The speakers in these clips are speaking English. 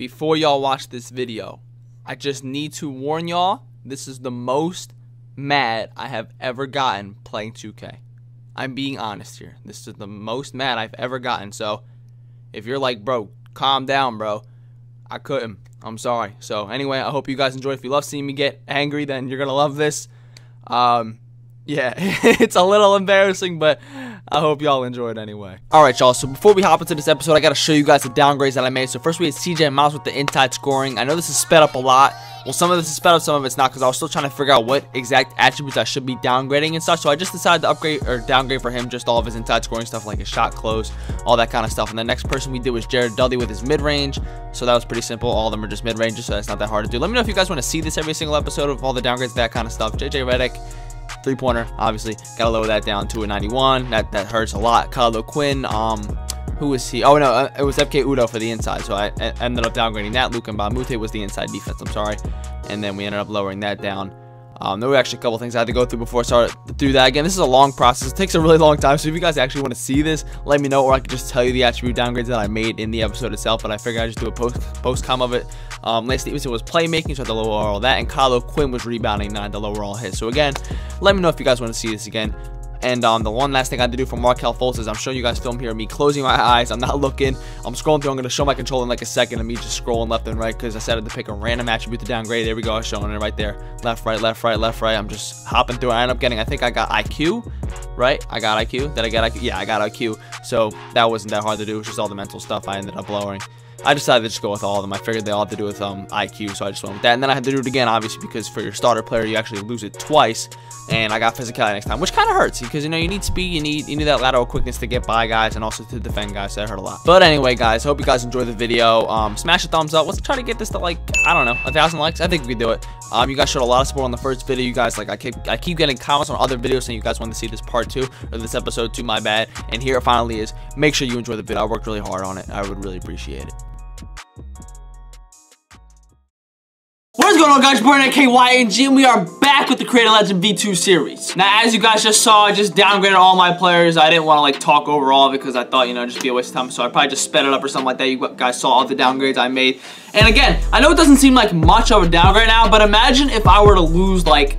before y'all watch this video, I just need to warn y'all, this is the most mad I have ever gotten playing 2K. I'm being honest here. This is the most mad I've ever gotten. So if you're like, bro, calm down, bro, I couldn't. I'm sorry. So anyway, I hope you guys enjoy. If you love seeing me get angry, then you're going to love this. Yeah, it's a little embarrassing, but I hope y'all enjoyed anyway. Alright, y'all, so before we hop into this episode, I gotta show you guys the downgrades that I made. So first we had CJ Miles with the inside scoring. I know this is sped up a lot. Well, some of this is sped up, some of it's not, because I was still trying to figure out what exact attributes I should be downgrading and such. So I just decided to upgrade or downgrade for him just all of his inside scoring stuff, like his shot close, all that kind of stuff. And the next person we did was Jared Dudley with his mid-range. So that was pretty simple. All of them are just mid-ranges, so that's not that hard to do. Let me know if you guys want to see this every single episode of all the downgrades, that kind of stuff. JJ Redick, three-pointer, obviously gotta lower that down to a 91. That hurts a lot. Kyle O'Quinn, who was he? Oh no, it was Ekpe Udoh for the inside, so I ended up downgrading that. Luc Mbah a Moute was the inside defense, I'm sorry, and then we ended up lowering that down. There were actually a couple things I had to go through before I started through that. Again, this is a long process. It takes a really long time, so if you guys actually want to see this, let me know, or I can just tell you the attribute downgrades that I made in the episode itself, but I figured I'd just do a post-com of it. Lance Stephenson was playmaking, so I had to lower all that, and Kyle O'Quinn was rebounding, and I had to lower all his. So again, let me know if you guys want to see this again. And the one last thing I had to do for Markelle Fultz is I'm showing you guys film here of me closing my eyes. I'm not looking. I'm scrolling through. I'm going to show my control in like a second of me just scrolling left and right because I said I had to pick a random attribute to downgrade. There we go. I was showing it right there. Left, right, left, right, left, right. I'm just hopping through. I end up getting, I think I got IQ, right? I got IQ. Did I get IQ? Yeah, I got IQ. So that wasn't that hard to do. It was just all the mental stuff I ended up lowering. I decided to just go with all of them. I figured they all had to do with IQ, so I just went with that. And then I had to do it again, obviously, because for your starter player, you actually lose it twice. And I got physicality next time, which kind of hurts because, you know, you need speed, you need that lateral quickness to get by guys and also to defend guys. So that hurt a lot. But anyway, guys, hope you guys enjoyed the video. Smash a thumbs up. Let's try to get this to, like, I don't know, 1,000 likes. I think we can do it. You guys showed a lot of support on the first video. You guys, like, I keep getting comments on other videos saying you guys want to see this part 2 or this episode 2, my bad. And here it finally is. Make sure you enjoy the video. I worked really hard on it. I would really appreciate it. What is going on, guys? BornAKYNG, and we are back with the Create A Legend V2 series. Now, as you guys just saw, I just downgraded all my players. I didn't want to, like, talk overall because I thought, you know, it'd just be a waste of time. So I probably just sped it up or something like that. You guys saw all the downgrades I made. And again, I know it doesn't seem like much of a downgrade now, but imagine if I were to lose, like,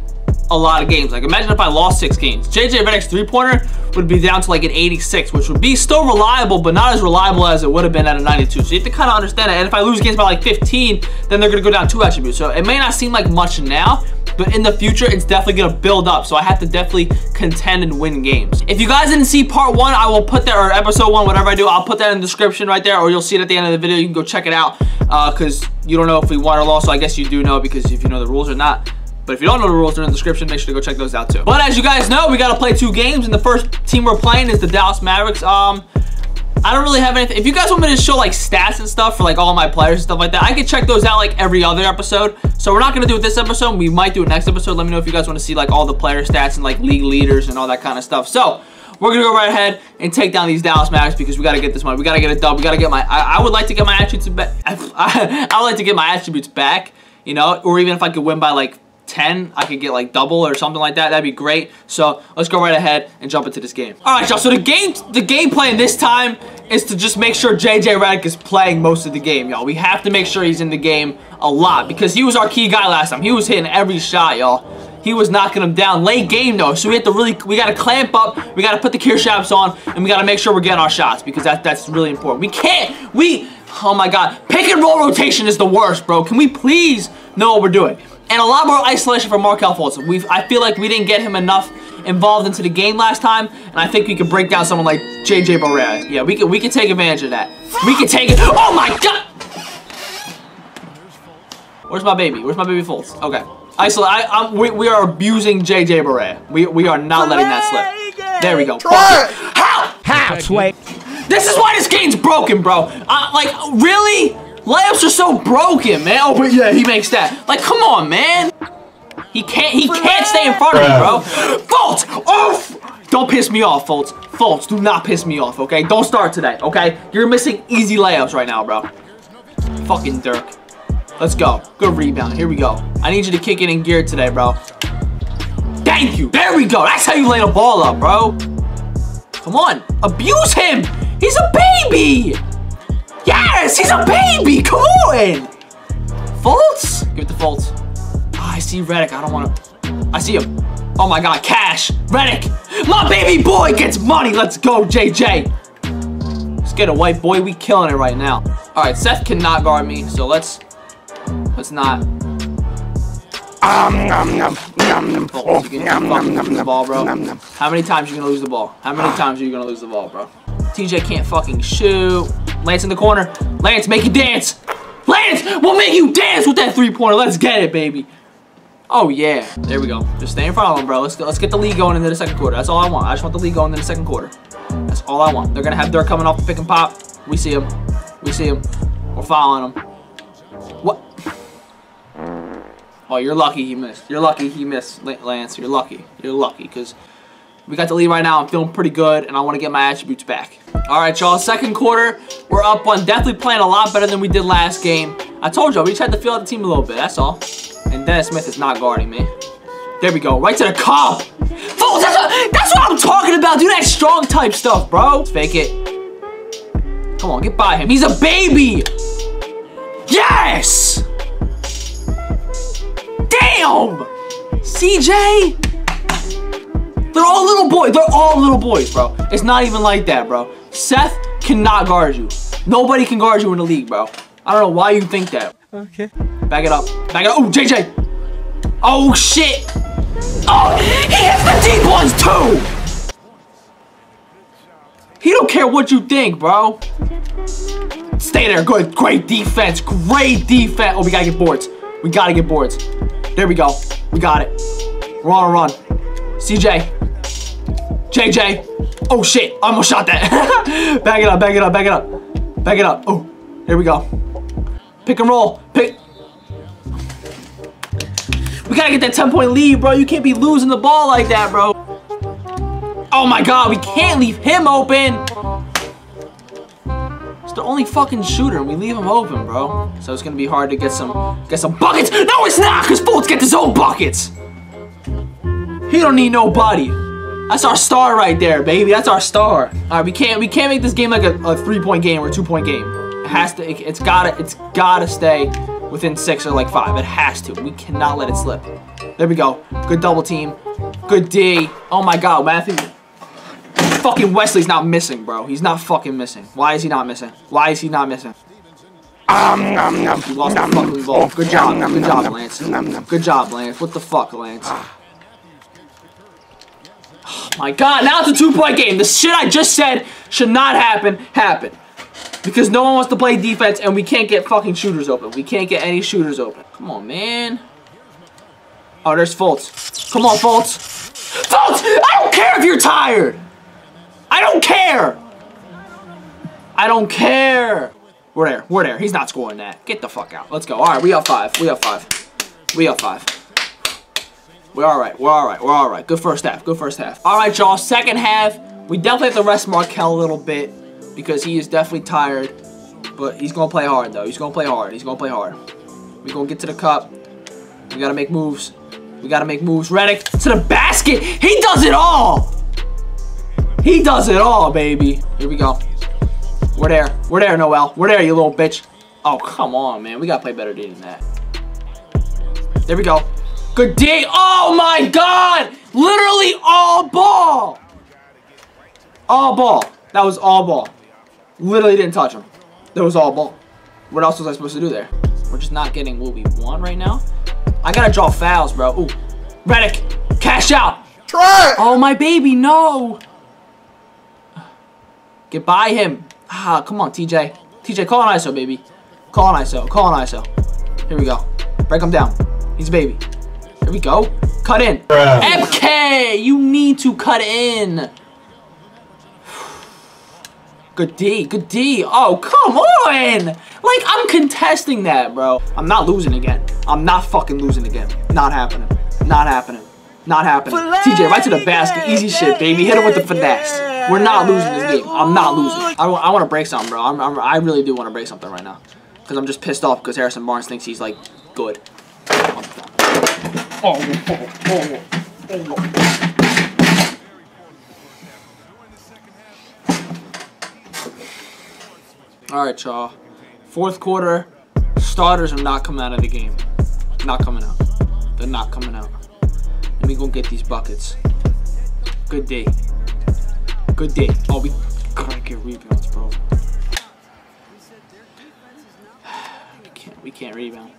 a lot of games. Like, imagine if I lost 6 games. JJ Redick's three-pointer would be down to like an 86, which would be still reliable, but not as reliable as it would have been at a 92. So you have to kind of understand that. And if I lose games by like 15, then they're going to go down 2 attributes. So it may not seem like much now, but in the future, it's definitely going to build up. So I have to definitely contend and win games. If you guys didn't see part 1, I will put that, or episode 1, whatever I do, I'll put that in the description right there, or you'll see it at the end of the video. You can go check it out because you don't know if we won or lost. So I guess you do know because if you know the rules or not. But if you don't know the rules, they're in the description. Make sure to go check those out too. But as you guys know, we got to play 2 games. And the first team we're playing is the Dallas Mavericks. I don't really have anything. If you guys want me to show like stats and stuff for like all my players and stuff like that, I can check those out like every other episode. So we're not going to do it this episode. We might do it next episode. Let me know if you guys want to see like all the player stats and like league leaders and all that kind of stuff. So we're going to go right ahead and take down these Dallas Mavericks because we got to get this money. We got to get a dub. We got to get my, I would like to get my attributes back. I would like to get my attributes back, you know, or even if I could win by like 10, I could get like double or something like that. That'd be great. So let's go right ahead and jump into this game. All right, y'all. So the game plan this time is to just make sure JJ Redick is playing most of the game, y'all. We have to make sure he's in the game a lot because he was our key guy last time. He was hitting every shot, y'all. He was knocking them down late game though, so we have to really, we got to clamp up, we got to put the gear straps on, and we got to make sure we're getting our shots because that's really important. We can't, oh my God, pick and roll rotation is the worst, bro. Can we please know what we're doing? And a lot more isolation for Markelle Fultz. I feel like we didn't get him enough involved into the game last time, and I think we could break down someone like JJ Barea. Yeah, we can take advantage of that. We can take it. Oh my God! Where's my baby? Where's my baby Fultz? Okay, isolate. We are abusing JJ Barea. We are not letting that slip. There we go. How? Wait. This is why this game's broken, bro. Like really. Layups are so broken, man. Oh, but yeah, he makes that. Like, come on, man. He can't stay in front of me, bro. Fultz! Oh! Don't piss me off, Fultz. Fultz, do not piss me off, okay? Don't start today, okay? You're missing easy layups right now, bro. Fucking Dirk. Let's go. Good rebound. Here we go. I need you to kick it in gear today, bro. Thank you. There we go. That's how you lay the ball up, bro. Come on. Abuse him. He's a baby. Yes, he's a baby, come on! Fultz? Give it to Fultz. Oh, I see Redick, I don't want to. I see him. Oh my God, cash, Redick. My baby boy gets money, let's go, JJ. Let's get a white boy, we killing it right now. All right, Seth cannot guard me, so let's not. Fultz, you can lose the ball, bro. How many times are you gonna lose the ball? How many times are you gonna lose the ball, bro? TJ can't fucking shoot. Lance in the corner. Lance, make you dance. Lance, we'll make you dance with that three-pointer. Let's get it, baby. Oh yeah, there we go. Just stay in front of them, bro. Let's get the lead going into the second quarter. That's all I want. I just want the lead going into the second quarter. That's all I want. They're gonna have Dirk coming off the pick and pop. We see him. We see him. We're following him. What? Oh, you're lucky he missed. You're lucky he missed, Lance. You're lucky. You're lucky, because we got the lead right now. I'm feeling pretty good, and I want to get my attributes back. All right, y'all. Second quarter, we're up one. Definitely playing a lot better than we did last game. I told y'all, we just had to feel out the team a little bit. That's all. And Dennis Smith is not guarding me. There we go. Right to the cup. Folks, that's what I'm talking about. Do that strong type stuff, bro. Let's fake it. Come on, get by him. He's a baby. Yes. Damn! CJ! They're all little boys. They're all little boys, bro. It's not even like that, bro. Seth cannot guard you. Nobody can guard you in the league, bro. I don't know why you think that. Okay. Back it up. Back it up. Oh, JJ! Oh, shit! Oh, he hits the deep ones, too! He don't care what you think, bro. Stay there. Good. Great defense. Great defense. Oh, we gotta get boards. We gotta get boards. There we go. We got it. We're on a run. CJ. JJ. Oh shit. I almost shot that. Back it up, back it up, back it up. Back it up. Oh, here we go. Pick and roll. Pick. We gotta get that 10-point lead, bro. You can't be losing the ball like that, bro. Oh my God, we can't leave him open. It's the only fucking shooter, and we leave him open, bro. So it's gonna be hard to get some buckets. No, it's not, cause Fultz gets his own buckets. He don't need nobody. That's our star right there, baby. That's our star. All right, we can't make this game like a three-point game or a two-point game. It has to. It's gotta stay within 6 or like 5. It has to. We cannot let it slip. There we go. Good double team. Good D. Oh my God, Matthew. Fucking Wesley's not missing, bro. He's not fucking missing. Why is he not missing? Why is he not missing? You lost the fucking ball. Good job. Good job, Lance. Good job, Lance. What the fuck, Lance? Oh my God, now it's a two-point game. The shit I just said should not happen. Because no one wants to play defense, and we can't get fucking shooters open. We can't get any shooters open. Come on, man. Oh, there's Fultz. Come on, Fultz. Fultz! I don't care if you're tired! I don't care! I don't care! We're there. We're there. He's not scoring that. Get the fuck out. Let's go. Alright, we up 5. We up 5. We up 5. We're alright. We're alright. We're alright. Good first half. Good first half. Alright, y'all. Second half. We definitely have to rest Markelle a little bit because he is definitely tired. But he's gonna play hard, though. He's gonna play hard. He's gonna play hard. We're gonna get to the cup. We gotta make moves. We gotta make moves. Redick to the basket! He does it all! He does it all, baby. Here we go. We're there. We're there, Noel. We're there, you little bitch. Oh, come on, man. We gotta play better than that. There we go. Good D. Oh, my God. Literally all ball. All ball. That was all ball. Literally didn't touch him. That was all ball. What else was I supposed to do there? We're just not getting what we want right now. I gotta draw fouls, bro. Ooh. Redick. Cash out. Try it. Oh, my baby. No. Get by him. Ah, come on, TJ. TJ, call an ISO, baby. Call an ISO. Call an ISO. Here we go. Break him down. He's a baby. Here we go. Cut in. MK, you need to cut in. Good D. Good D. Oh, come on. Like, I'm contesting that, bro. I'm not losing again. I'm not fucking losing again. Not happening. Not happening. Not happening. TJ, right to the basket. Easy shit, baby. Hit him with the finesse. We're not losing this game. I'm not losing. I want to break something, bro. I really do want to break something right now. Because I'm just pissed off because Harrison Barnes thinks he's, like, good. Oh. All right, y'all. Fourth quarter, starters are not coming out of the game. Not coming out. They're not coming out. Let me go get these buckets. Good day. Good day. Oh, we can't get rebounds, bro. We can't rebound.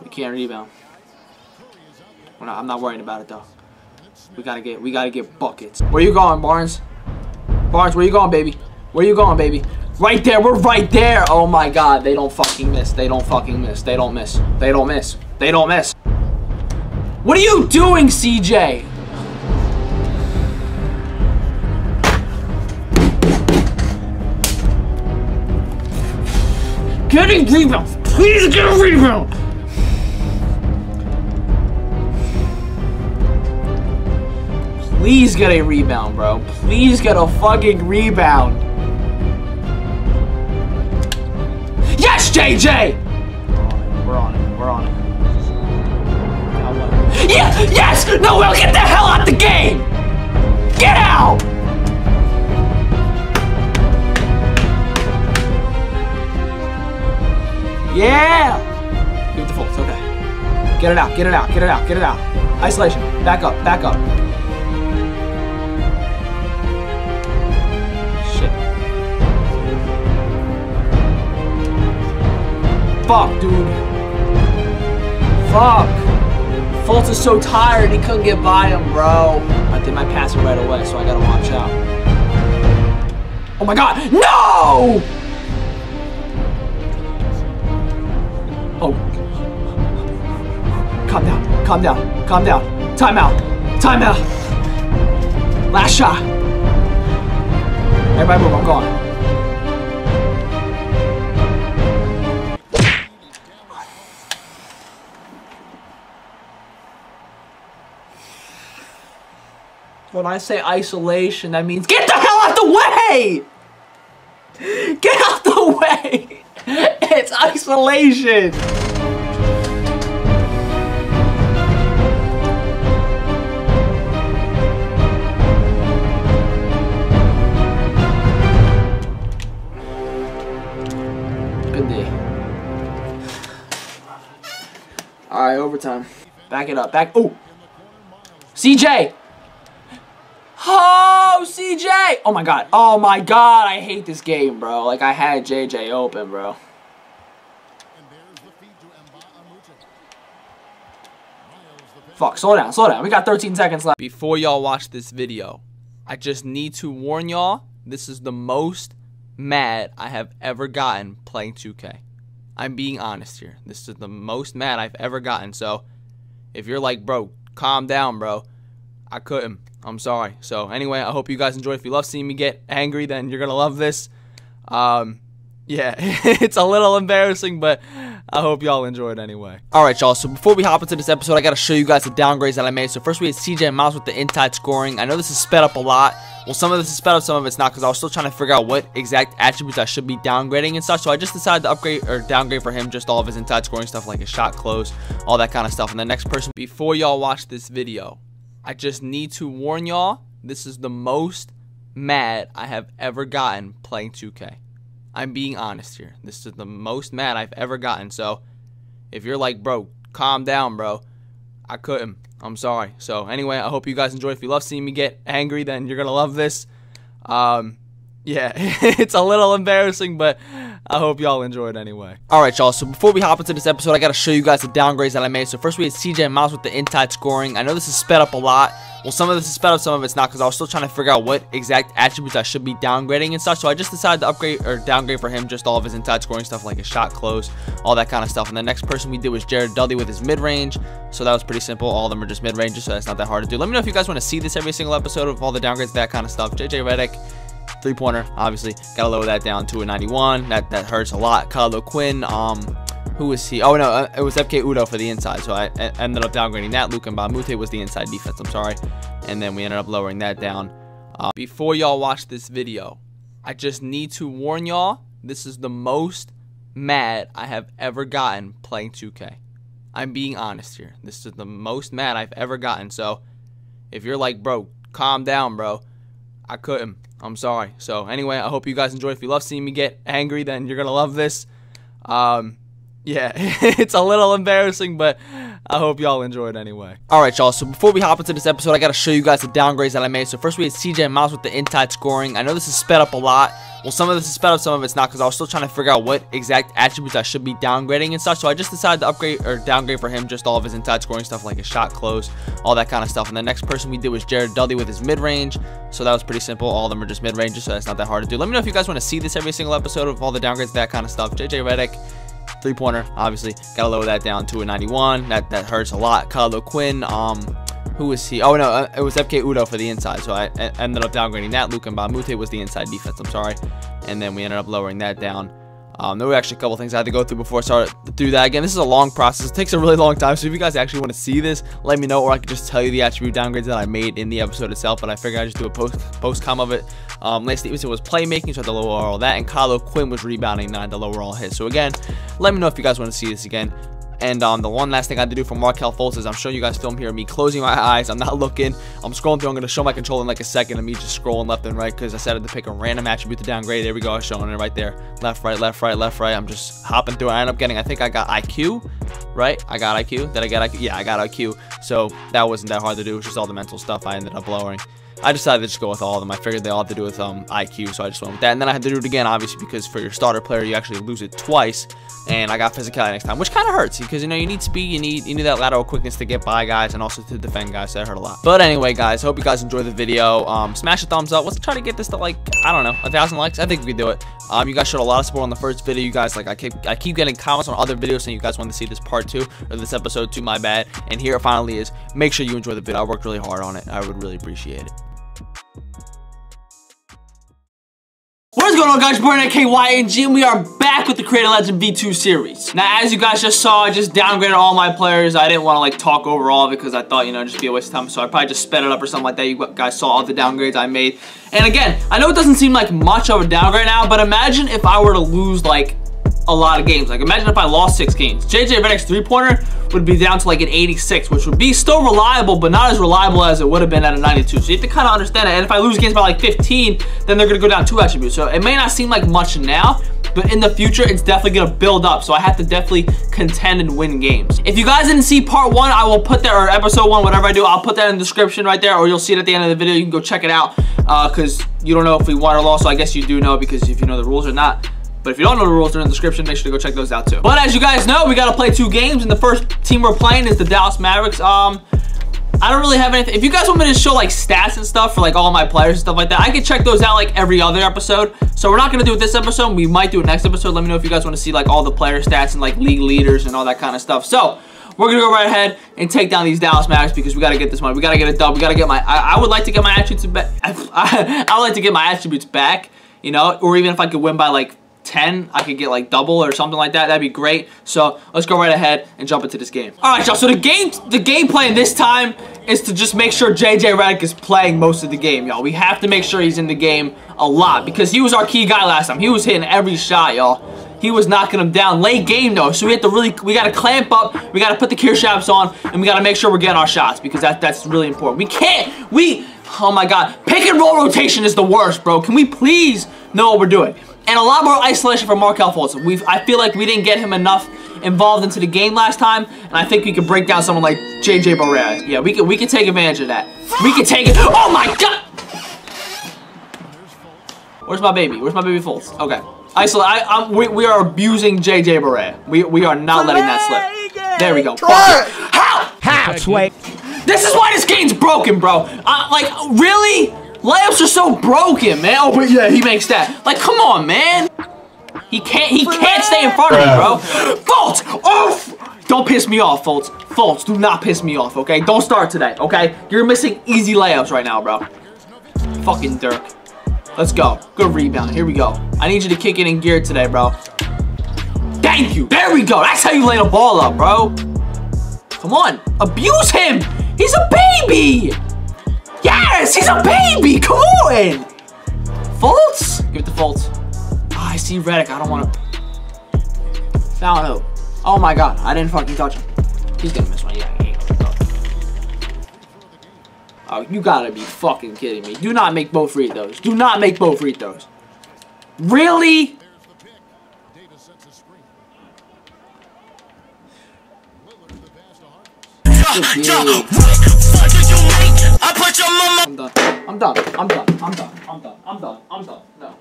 We can't rebound. I'm not worried about it though. We gotta get buckets. Where you going, Barnes? Barnes, where you going, baby? Where you going, baby? Right there. We're right there. Oh my God, they don't fucking miss. They don't fucking miss. They don't miss. They don't miss. They don't miss. What are you doing, CJ? Getting rebounds. Please get a rebound. Please get a rebound, bro. Please get a fucking rebound. Yes, JJ! We're on it. We're on it. Yeah! Yes! No, we'll get the hell out of the game! Get out! Yeah! Give it to Fultz, okay. Get it out, get it out, get it out, get it out. Isolation. Back up, back up. Fuck, dude. Fuck. Fultz is so tired, he couldn't get by him, bro. I did my passing right away, so I gotta watch out. Oh my God, no! Oh. Calm down, calm down, calm down. Timeout, timeout. Last shot. Everybody move, I'm gone. When I say isolation, that means get the hell out the way! Get out the way! It's isolation! Good day. Alright, overtime. Back it up, back. Oh! CJ! Oh, CJ! Oh my God. Oh my God, I hate this game, bro. Like, I had JJ open, bro. Fuck, slow down, slow down. We got 13 seconds left. Before y'all watch this video, I just need to warn y'all, this is the most mad I have ever gotten playing 2K. I'm being honest here. This is the most mad I've ever gotten. So, if you're like, bro, calm down, bro. I couldn't. I'm sorry. So anyway, I hope you guys enjoy. If you love seeing me get angry, then you're gonna love this. Yeah, it's a little embarrassing, but I hope y'all enjoyed anyway. Alright, y'all, so before we hop into this episode, I gotta show you guys the downgrades that I made. So first we had CJ Miles with the inside scoring. I know this is sped up a lot. Well, some of this is sped up, some of it's not, because I was still trying to figure out what exact attributes I should be downgrading and such. So I just decided to upgrade or downgrade for him just all of his inside scoring stuff, like his shot close, all that kind of stuff. And the next person, before y'all watch this video, I just need to warn y'all, this is the most mad I have ever gotten playing 2K. I'm being honest here. This is the most mad I've ever gotten. So, if you're like, bro, calm down, bro. I couldn't. I'm sorry. So, anyway, I hope you guys enjoy. If you love seeing me get angry, then you're going to love this. Yeah, it's a little embarrassing, but I hope y'all enjoyed anyway. Alright, y'all, so before we hop into this episode, I gotta show you guys the downgrades that I made. So first we had CJ Miles with the inside scoring. I know this is sped up a lot. Well, some of this is sped up, some of it's not, because I was still trying to figure out what exact attributes I should be downgrading and such. So I just decided to upgrade or downgrade for him just all of his inside scoring stuff, like his shot close, all that kind of stuff. And the next person we did was Jared Dudley with his mid-range. So that was pretty simple. All of them are just mid-ranges, so that's not that hard to do. Let me know if you guys want to see this every single episode of all the downgrades, that kind of stuff. JJ Redick. Three-pointer, obviously, gotta lower that down to a 91. That hurts a lot. Kyle O'Quinn, who was he? Oh no, it was Ekpe Udoh for the inside, so I ended up downgrading that. Luc Mbah a Moute was the inside defense, I'm sorry, and then we ended up lowering that down. Before y'all watch this video, I just need to warn y'all, this is the most mad I have ever gotten playing 2K. I'm being honest here. This is the most mad I've ever gotten. So if you're like, bro, calm down, bro. I couldn't. I'm sorry. So anyway, I hope you guys enjoy. If you love seeing me get angry, then you're going to love this. Yeah, it's a little embarrassing, but I hope y'all enjoyed anyway. Alright, y'all, so before we hop into this episode, I gotta show you guys the downgrades that I made. So first we had CJ Miles with the inside scoring. I know this is sped up a lot. Well, some of this is sped up, some of it's not, because I was still trying to figure out what exact attributes I should be downgrading and such. So I just decided to upgrade or downgrade for him just all of his inside scoring stuff, like his shot close, all that kind of stuff. And the next person we did was Jared Dudley with his mid-range. So that was pretty simple. All of them are just mid-ranges, so that's not that hard to do. Let me know if you guys want to see this every single episode of all the downgrades, that kind of stuff. JJ Redick. Three-pointer, obviously, gotta lower that down to a 91. That hurts a lot. Kyle O'Quinn, who was he? Oh, no, it was Ekpe Udoh for the inside, so I ended up downgrading that. Luc Mbah a Moute was the inside defense, I'm sorry. And then we ended up lowering that down. There were actually a couple things I had to go through before I started to do that. Again, this is a long process. It takes a really long time, so if you guys actually want to see this, let me know, or I could just tell you the attribute downgrades that I made in the episode itself, but I figured I'd just do a post-com of it. Lance Stephenson was playmaking, so I had to lower all that, and Kyle O'Quinn was rebounding, and I had to lower all his. So again, let me know if you guys want to see this again. And the one last thing I had to do for Markelle Fultz is I'm showing you guys film here of me closing my eyes. I'm not looking. I'm scrolling through. I'm going to show my control in like a second of me just scrolling left and right because I said I had to pick a random attribute to downgrade. There we go. I was showing it right there. Left, right, left, right, left, right. I'm just hopping through. I end up getting, I think I got IQ, right? I got IQ. Did I get IQ? Yeah, I got IQ. So that wasn't that hard to do. It was just all the mental stuff I ended up lowering. I decided to just go with all of them. I figured they all had to do with IQ, so I just went with that. And then I had to do it again, obviously, because for your starter player, you actually lose it twice. And I got physicality next time, which kind of hurts because, you know, you need speed, you need that lateral quickness to get by guys and also to defend guys, so that hurt a lot. But anyway, guys, hope you guys enjoyed the video. Smash a thumbs up. Let's try to get this to, like, I don't know, 1,000 likes. I think we could do it. You guys showed a lot of support on the first video. You guys, like, I keep getting comments on other videos saying you guys want to see this part 2 or this episode 2, my bad. And here it finally is. Make sure you enjoy the video. I worked really hard on it. I would really appreciate it. What's going on, guys? BornAKYNG, and we are back with the Create A Legend V2 series. Now, as you guys just saw, I just downgraded all my players. I didn't want to, like, talk overall because I thought, you know, it'd just be a waste of time, so I probably just sped it up or something like that. You guys saw all the downgrades I made. And again, I know it doesn't seem like much of a downgrade now, but imagine if I were to lose, like, a lot of games. Like, imagine if I lost 6 games. JJ Redick's three-pointer would be down to like an 86, which would be still reliable, but not as reliable as it would have been at a 92. So you have to kind of understand it. And if I lose games by like 15, then they're going to go down 2 attributes. So it may not seem like much now, but in the future, it's definitely going to build up. So I have to definitely contend and win games. If you guys didn't see part 1, I will put that, or episode 1, whatever I do, I'll put that in the description right there, or you'll see it at the end of the video. You can go check it out because you don't know if we won or lost. So I guess you do know because if you know the rules or not. But if you don't know the rules, they're in the description. Make sure to go check those out too. But as you guys know, we got to play 2 games. And the first team we're playing is the Dallas Mavericks. I don't really have anything. If you guys want me to show like stats and stuff for like all my players and stuff like that, I can check those out like every other episode. So we're not going to do it this episode. We might do it next episode. Let me know if you guys want to see like all the player stats and like league leaders and all that kind of stuff. So we're going to go right ahead and take down these Dallas Mavericks because we got to get this money. We got to get a dub. We got to get my, I would like to get my attributes back. I would like to get my attributes back, you know, or even if I could win by like 10, I could get like double or something like that. That'd be great. So let's go right ahead and jump into this game. All right, y'all. So the game plan this time is to just make sure JJ Redick is playing most of the game, y'all. We have to make sure he's in the game a lot because he was our key guy last time. He was hitting every shot, y'all. He was knocking him down. Late game though, so we have to really, we got to clamp up. We got to put the gear straps on, and we got to make sure we're getting our shots because that's really important. We can't. Oh my God, pick and roll rotation is the worst, bro. Can we please know what we're doing? And a lot more isolation for Markelle Fultz. I feel like we didn't get him enough involved into the game last time, and I think we could break down someone like JJ Barea. Yeah, we could take advantage of that. We could take it. Oh my God! Where's my baby? Where's my baby Fultz? Okay, isolate. We are abusing JJ Barea. We are not letting that slip. There we go. How? Wait. This is why this game's broken, bro. Like really. Layups are so broken, man. Oh, but yeah, he makes that. Like, come on, man. He can't stay in front of me, bro. Fultz! Oh! Don't piss me off, Fultz. Fultz, do not piss me off, okay? Don't start today, okay? You're missing easy layups right now, bro. Fucking Dirk. Let's go. Good rebound. Here we go. I need you to kick it in gear today, bro. Thank you. There we go. That's how you lay the ball up, bro. Come on. Abuse him. He's a baby. Yes, he's a baby. Come on, Fultz. Give it to Fultz. Oh, I see Redick. I don't want to foul him. Oh my God, I didn't fucking touch him. He's gonna miss one. Yeah. Oh, you gotta be fucking kidding me. Do not make both free throws. Do not make both free throws. Really? I'm done. No.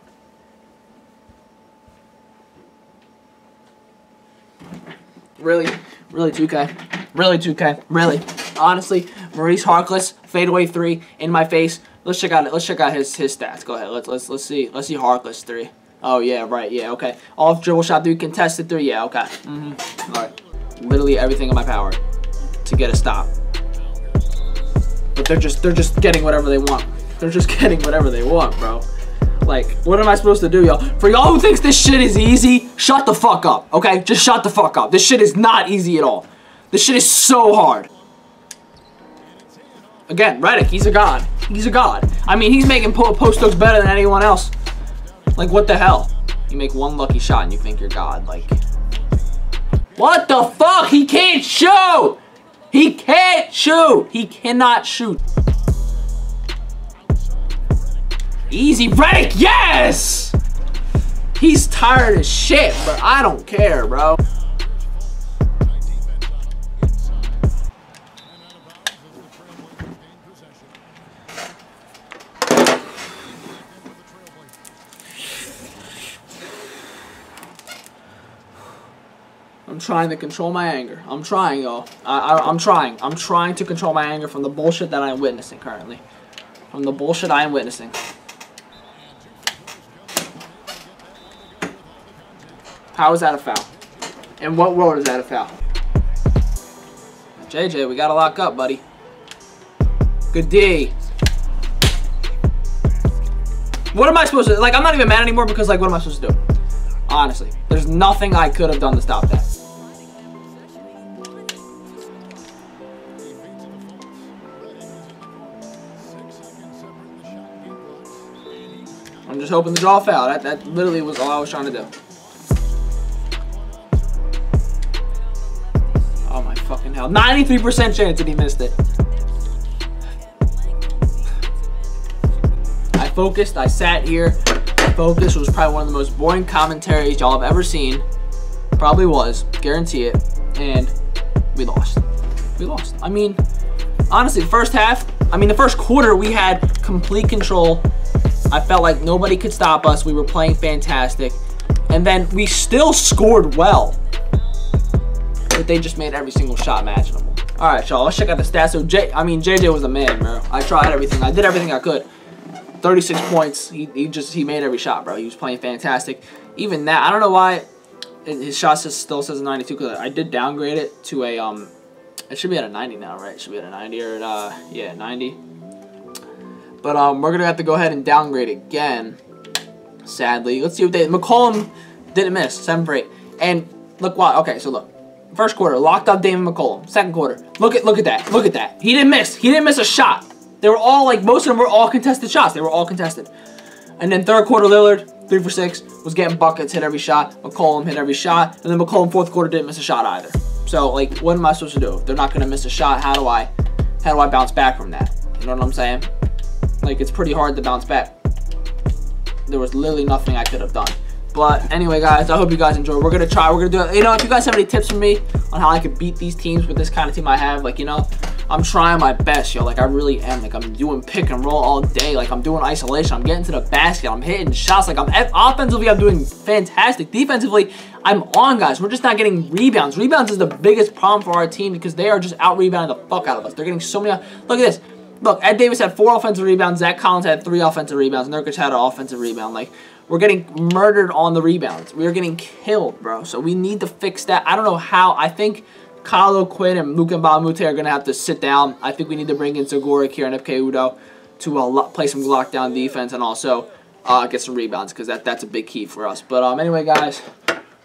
Really 2K. Really 2K. Really. Honestly, Maurice Harkless fadeaway 3 in my face. Let's check out his stats. Go ahead. Let's see Harkless 3. Oh yeah, right. Yeah, okay. Off dribble shot 3, contested 3. Yeah, okay. All right. Literally everything in my power to get a stop. But they're just getting whatever they want. They're just getting whatever they want, bro. Like, what am I supposed to do, y'all? For y'all who thinks this shit is easy, shut the fuck up, okay? Just shut the fuck up. This shit is not easy at all. This shit is so hard. Again, Redick, he's a god. He's a god. I mean, he's making post looks better than anyone else. Like, what the hell? You make one lucky shot and you think you're god, like... What the fuck? He can't shoot! He can't shoot! He cannot shoot. Easy, Redick, yes! He's tired as shit, bro. I don't care, bro. I'm trying to control my anger. I'm trying, y'all. I'm trying. I'm trying to control my anger from the bullshit that I'm witnessing currently. From the bullshit I am witnessing. How is that a foul? In what world is that a foul? JJ, we gotta lock up, buddy. Good D. What am I supposed to do? Like, I'm not even mad anymore because, like, what am I supposed to do? Honestly, there's nothing I could have done to stop that. I'm just hoping to draw a foul. That literally was all I was trying to do. Oh my fucking hell. 93% chance that he missed it. I focused, I sat here. Focus was probably one of the most boring commentaries y'all have ever seen. Probably was, guarantee it. And we lost. We lost. I mean, honestly, the first half, I mean the first quarter, we had complete control. I felt like nobody could stop us. We were playing fantastic. And then we still scored well. But they just made every single shot imaginable. All right, y'all, let's check out the stats. So, JJ was a man, bro. I tried everything. I did everything I could. 36 points. He made every shot, bro. He was playing fantastic. Even that, I don't know why his shot still says 92, because I did downgrade it to a, it should be at a 90 now, right? It should be at a 90 or, at, yeah, 90. But we're going to have to go ahead and downgrade again, sadly. Let's see what they, McCollum didn't miss, 7 for 8. And look why, okay, so look. First quarter, locked up Damian McCollum. Second quarter, look at that. He didn't miss. He didn't miss a shot. They were all, like, most of them were all contested shots. They were all contested. And then third quarter, Lillard, 3 for 6, was getting buckets, hit every shot. McCollum hit every shot. And then McCollum fourth quarter didn't miss a shot either. So, like, what am I supposed to do? If they're not gonna miss a shot, how do I bounce back from that? You know what I'm saying? Like, it's pretty hard to bounce back. There was literally nothing I could have done. But anyway, guys, I hope you guys enjoyed. We're going to try. We're going to do it. You know, if you guys have any tips for me on how I could beat these teams with this kind of team I have, like, you know, I'm trying my best, yo. Like, I really am. Like, I'm doing pick and roll all day. Like, I'm doing isolation. I'm getting to the basket. I'm hitting shots. Like, I'm offensively, I'm doing fantastic. Defensively, I'm on, guys. We're just not getting rebounds. Rebounds is the biggest problem for our team because they are just out-rebounding the fuck out of us. They're getting so many. Look at this. Look, Ed Davis had 4 offensive rebounds. Zach Collins had 3 offensive rebounds. Nurkic had an offensive rebound. Like, we're getting murdered on the rebounds. We are getting killed, bro. So we need to fix that. I don't know how. I think Kyle O'Quinn and Luc Mbah a Moute are going to have to sit down. I think we need to bring in Zagorik here and Ekpe Udoh to play some lockdown defense and also get some rebounds because that's a big key for us. But anyway, guys,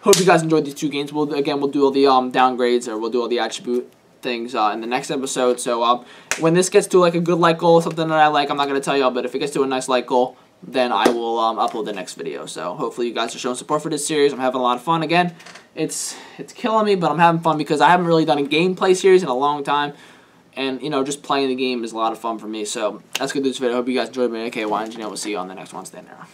hope you guys enjoyed these 2 games. We'll do all the downgrades, or we'll do all the attribute things in the next episode. So when this gets to like a good like goal, something that I like, I'm not going to tell y'all, but if it gets to a nice like goal, then I will upload the next video. So hopefully you guys are showing support for this series. I'm having a lot of fun again. It's killing me, but I'm having fun because I haven't really done a gameplay series in a long time. And, you know, just playing the game is a lot of fun for me. So that's good news video. I hope you guys enjoyed my BornAKYNG, and we'll see you on the next one. Stand there.